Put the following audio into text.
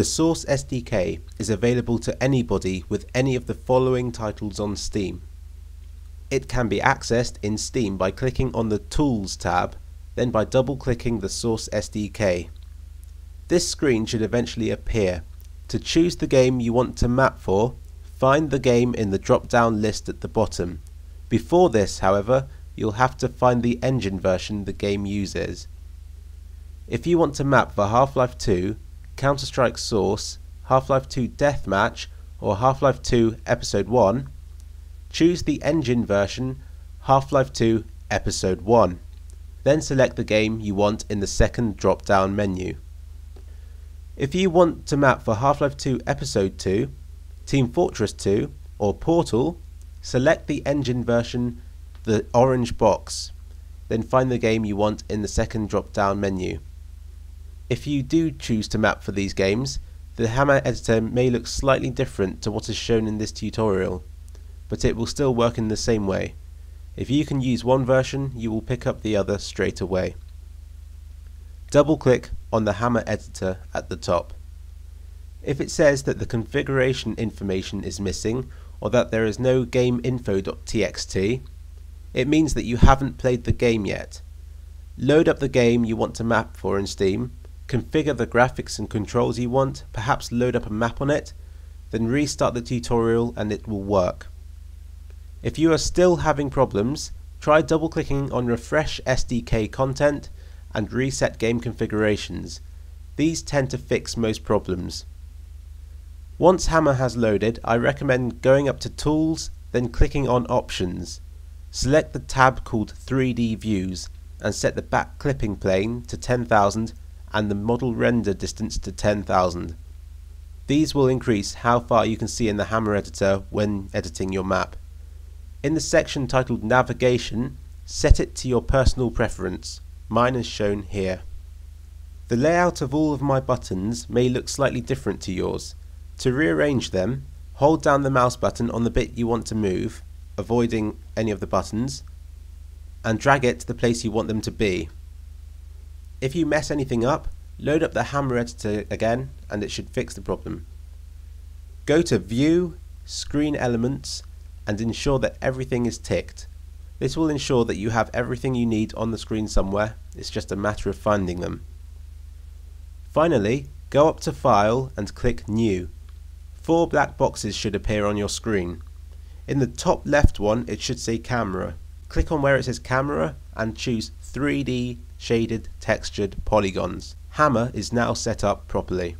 The Source SDK is available to anybody with any of the following titles on Steam. It can be accessed in Steam by clicking on the Tools tab, then by double-clicking the Source SDK. This screen should eventually appear. To choose the game you want to map for, find the game in the drop-down list at the bottom. Before this, however, you'll have to find the engine version the game uses. If you want to map for Half-Life 2, Counter-Strike Source, Half-Life 2 Deathmatch, or Half-Life 2 Episode 1, choose the engine version Half-Life 2 Episode 1, then select the game you want in the second drop-down menu. If you want to map for Half-Life 2 Episode 2, Team Fortress 2, or Portal, select the engine version, the orange box, then find the game you want in the second drop-down menu. If you do choose to map for these games, the Hammer Editor may look slightly different to what is shown in this tutorial, but it will still work in the same way. If you can use one version, you will pick up the other straight away. Double-click on the Hammer Editor at the top. If it says that the configuration information is missing, or that there is no gameinfo.txt, it means that you haven't played the game yet. Load up the game you want to map for in Steam, configure the graphics and controls you want, perhaps load up a map on it, then restart the tutorial and it will work. If you are still having problems, try double-clicking on Refresh SDK Content and Reset Game Configurations. These tend to fix most problems. Once Hammer has loaded, I recommend going up to Tools, then clicking on Options. Select the tab called 3D Views and set the back clipping plane to 10,000 and the model render distance to 10,000. These will increase how far you can see in the Hammer Editor when editing your map. In the section titled Navigation, set it to your personal preference. Mine is shown here. The layout of all of my buttons may look slightly different to yours. To rearrange them, hold down the mouse button on the bit you want to move, avoiding any of the buttons, and drag it to the place you want them to be. If you mess anything up, load up the Hammer Editor again and it should fix the problem. Go to View, Screen Elements, and ensure that everything is ticked. This will ensure that you have everything you need on the screen somewhere, it's just a matter of finding them. Finally, go up to File and click New. 4 black boxes should appear on your screen. In the top left one, it should say Camera. Click on where it says Camera and choose 3D Shaded Textured Polygons. Hammer is now set up properly.